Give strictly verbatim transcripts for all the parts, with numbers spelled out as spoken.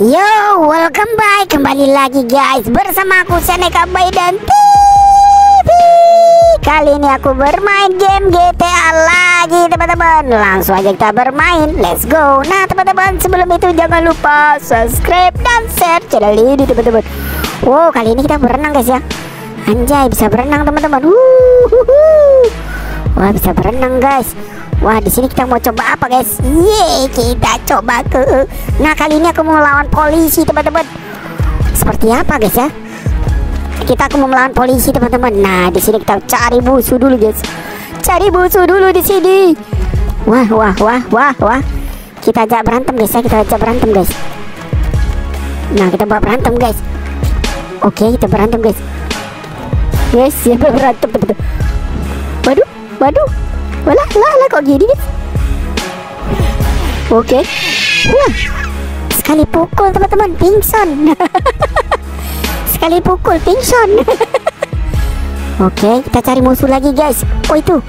Yo, welcome back, kembali lagi guys bersama aku Aneka Mainan T V. Kali ini aku bermain game G T A lagi teman-teman. Langsung aja kita bermain, let's go. Nah teman-teman, sebelum itu jangan lupa subscribe dan share channel ini teman-teman. Wow, kali ini kita berenang guys ya. Anjay, bisa berenang teman-teman. Wah, bisa berenang guys. Wah, di sini kita mau coba apa guys? Yeay, kita coba ke. Nah, kali ini aku mau lawan polisi teman-teman. Seperti apa guys ya? Kita aku mau melawan polisi teman-teman. Nah, di sini kita cari musuh dulu guys. Cari musuh dulu di sini. Wah, wah, wah, wah, wah. Kita ajak berantem guys ya. Kita ajak berantem guys. Nah, kita buat berantem guys. Oke, kita berantem guys. Guys, siapa berantem betul-betul. Waduh, waduh. Walah, lah, lah, kok gini guys? Oke, okay. Wah, sekali pukul teman-teman, pingsan. Sekali pukul, pingsan. Oke, okay, kita cari musuh lagi guys. Oh itu.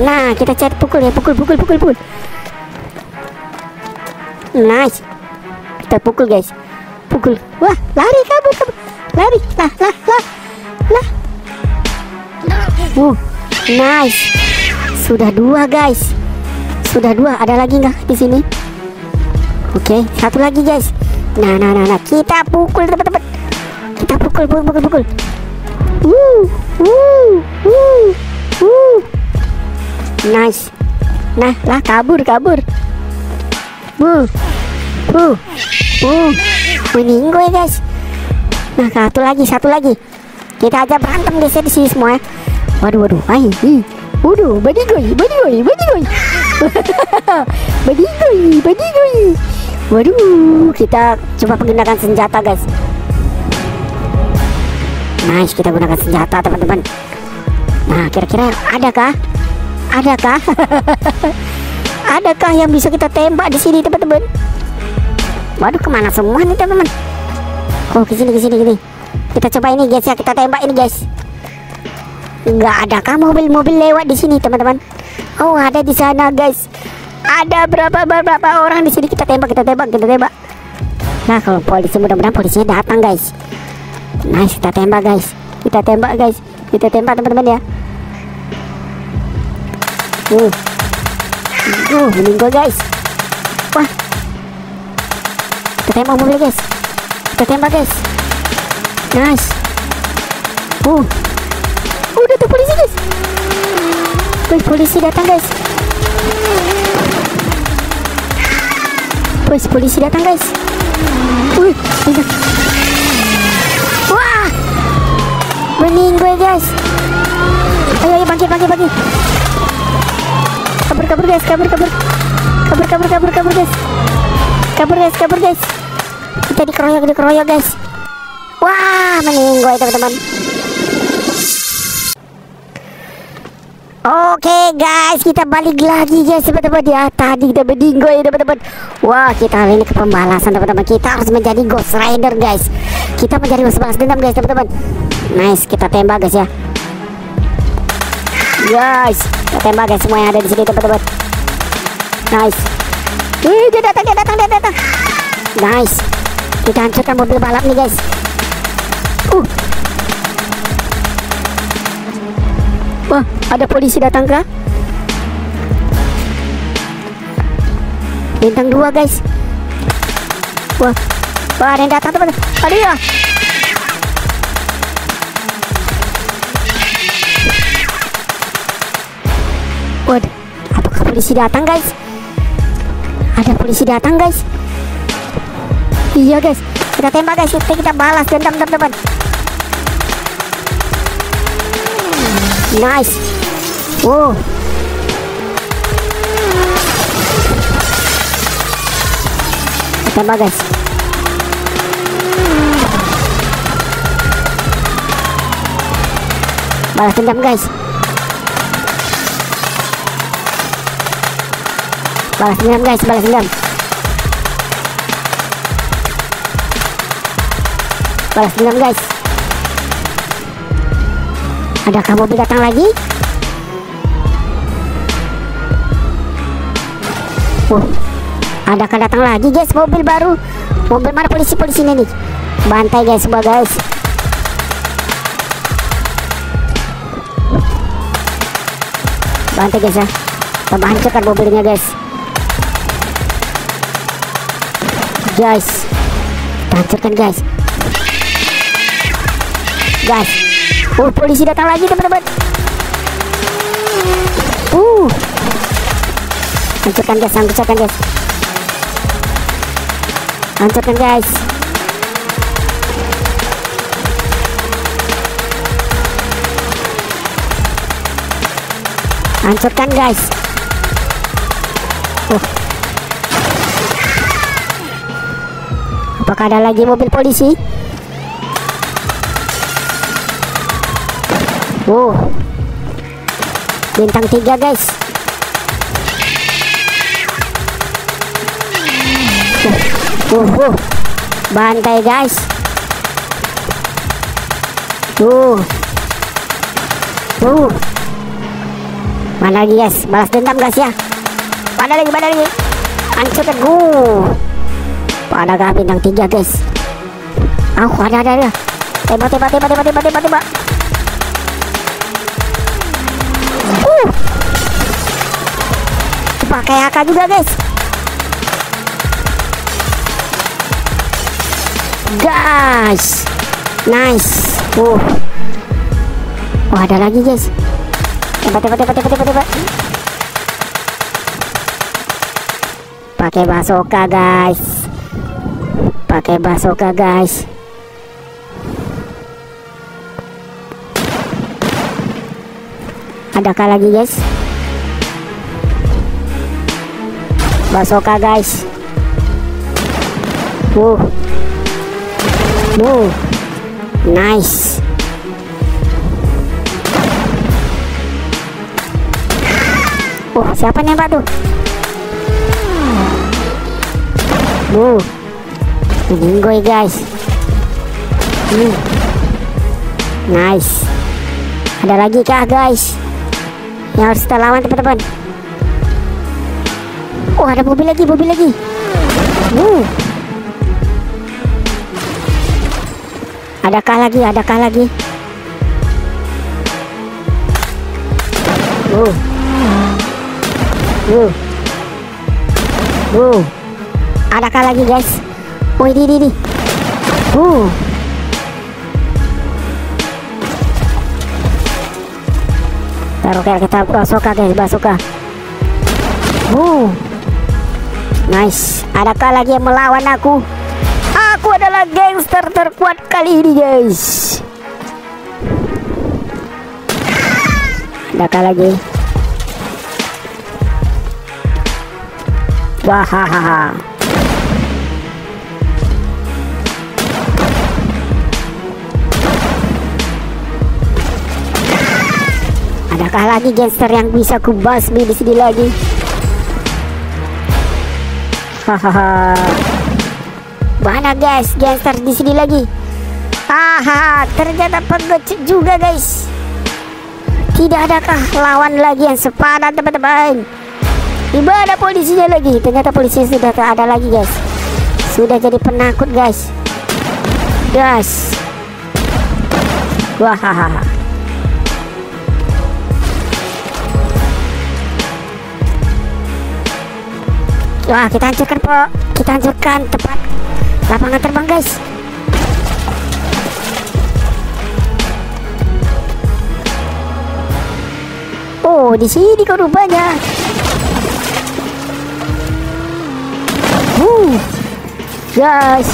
Nah, kita cari pukul ya, pukul, pukul, pukul, pukul. Nice. Kita pukul guys, pukul. Wah, lari kabur, kabur. Lari, lah, lah, lah, lah. Uh, nice. Sudah dua guys, sudah dua. Ada lagi nggak di sini? Oke, satu lagi guys. Nah, nah, nah, nah. Kita pukul teman-teman. Kita pukul, pukul, pukul, pukul. Wuh, wuh, wuh, wuh. Nice. Nah, lah, kabur, kabur. Wuh, wuh, wuh. Winning gue guys. Nah, satu lagi, satu lagi. Kita aja berantem guys di sini semua. Waduh, waduh, ay. Waduh, badigoi, badigoi, badigoi. Badigoi, badigoi. Waduh, kita coba menggunakan senjata guys. Nice, kita gunakan senjata teman-teman. Nah, kira-kira adakah? Adakah? Adakah yang bisa kita tembak di sini teman-teman? Waduh, kemana semua nih teman-teman? Oh, ke sini, ke sini, sini. Kita coba ini guys ya, kita tembak ini guys. Enggak adakah mobil-mobil lewat di sini teman-teman? Oh, ada di sana guys. Ada berapa berapa orang di sini, kita tembak, kita tembak, kita tembak. Nah, kalau polisi, mudah-mudahan polisinya datang guys. Nice, kita tembak guys, kita tembak guys, kita tembak teman-teman ya. Uh, uh, meninggal guys. Wah, kita tembak mobil guys, kita tembak guys. Nice. Uh. Udah tuh polisi guys. Wih, polisi datang guys. Wih, polisi datang guys. Wih, datang. Wah, bening gue guys. Ayo, ayo, bangkit, bangkit, bangkit. Kabur, kabur guys, kabur, kabur. Kabur, kabur, kabur, kabur guys. Kabur guys, kabur guys. Kita dikeroyok, dikeroyok guys. Wah, bening gue teman-teman. Oke guys, kita balik lagi guys teman-teman ya. Tadi kita berdinggoy teman-teman. Wah, kita hari ini ke pembalasan teman-teman. Kita harus menjadi Ghost Rider guys. Kita menjadi balas dendam guys teman-teman. Nice, kita tembak guys ya. Guys, kita tembak guys semua yang ada di sini teman-teman. Nice. Wih, dia datang, dia datang, dia datang. Nice. Kita hancurkan mobil balap nih guys. Uh. Wah, ada polisi datang kah? Bintang dua guys. Wah, wah, ada yang datang teman-teman. Aduh. Waduh, apakah polisi datang guys? Ada polisi datang guys. Iya guys, kita tembak guys. Kita, kita balas dendam teman-teman. Nice. Wow. Tembak guys. Balas dendam guys. Balas dendam guys, balas dendam. Balas dendam guys. Adakah mobil datang lagi? Uh, adakah datang lagi guys mobil baru? Mobil mana polisi-polisinya nih? Bantai guys semua guys. Bantai guys ya. Kita hancurkan mobilnya guys. Guys, kita hancurkan guys. Guys, oh polisi datang lagi teman-teman. Uh, hancurkan guys, hancurkan guys, hancurkan guys. Hancurkan guys. Oh. Apakah ada lagi mobil polisi? Oh. Bintang tiga guys. Oh. Oh, oh. Bantai guys. Tuh. Tuh. Mana lagi guys, balas dendam guys ya. Mana lagi, mana lagi. Hancurkan gue. Pada gak bintang tiga guys. Aku oh, ada, ada, ada. Tembak, tembak, tembak, tembak, tembak, tembak, tembak. Uh. Pakai A K juga guys. Guys. Nice. Uh. Oh, ada lagi guys. Tembak, tembak, tembak, tembak, tembak, tembak. Pakai basoka guys. Pakai basoka guys. Adakah lagi guys? Basoka guys. Wow. Wow. Nice. Oh, siapa nembak tuh? Wow, bingoy guys. Hmm. Nice. Ada lagi kah guys? Yang harus kita lawan teman-teman. Oh, ada mobil lagi, mobil lagi. Hmm. Adakah lagi? Adakah lagi? Wow. Wow. Wow. Adakah lagi guys? Oh ini, ini, ini. Uh. Taruh kayak kita basoka guys, basoka. Uh. Nice. Adakah lagi yang melawan aku? Aku adalah gangster terkuat kali ini guys. Adakah lagi? Wahahaha. Adakah lagi gangster yang bisa ku basmi di sini lagi? Hahaha. Mana guys gangster di sini lagi? Haha, ternyata pengecut juga guys. Tidak adakah lawan lagi yang sepadan teman-teman? Di mana polisinya lagi? Ternyata polisi sudah tak ada lagi guys. Sudah jadi penakut guys. Guys. Wahahaha. Wah, kita hancurkan po. Kita hancurkan tempat lapangan terbang guys. Oh, di sini kok rupanya. Uh, guys,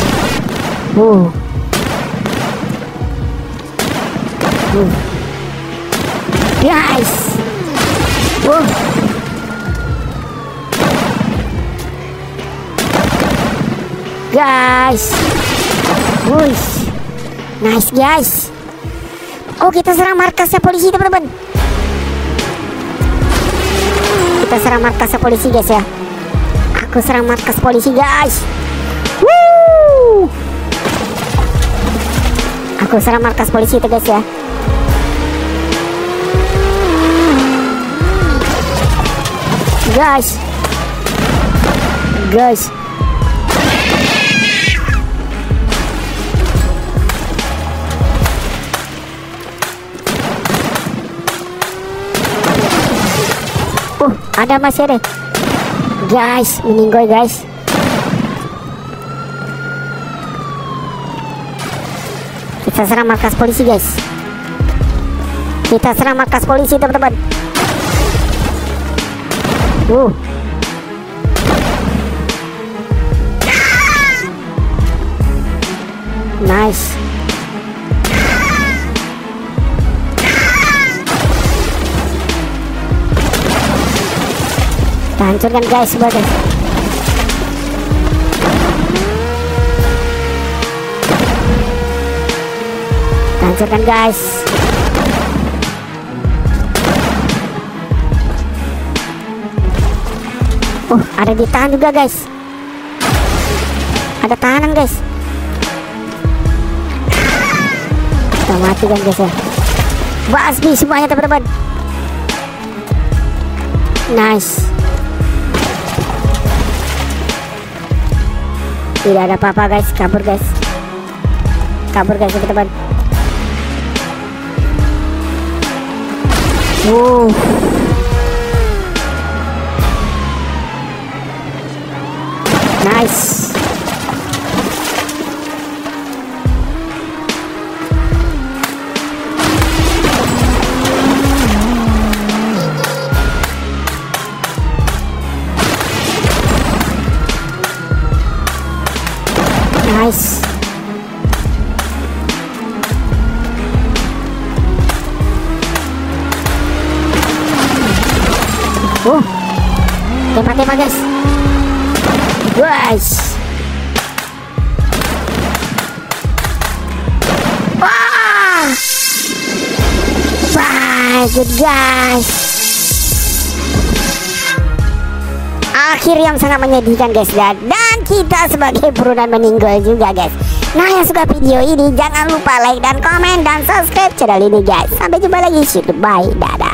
uh, uh, guys, uh, guys, wuih, nice guys. Oh, kita serang markasnya polisi teman-teman. Kita serang markasnya polisi guys ya. Aku serang markas polisi guys. Woo! Aku serang markas polisi itu guys ya. Guys. Guys. Ada masih ada. Guys, meninggoy guys. Kita serang markas polisi guys. Kita serang markas polisi teman-teman. Uh. Nice. Hancurkan guys semua guys. Hancurkan guys. Oh, ada ditahan juga guys. Ada tahanan guys. Kita matikan guys ya. Basmi semuanya teman-teman. Nice. Tidak ada apa-apa guys, kabur guys, kabur guys teman-teman. Wow, nice. Nice. Oh, tembak-tembak guys. Guys. Wah. Bagus guys. Akhir yang sangat menyedihkan guys dan kita sebagai buruan meninggal juga guys. Nah, yang suka video ini jangan lupa like dan komen dan subscribe channel ini guys. Sampai jumpa lagi, bye, dadah.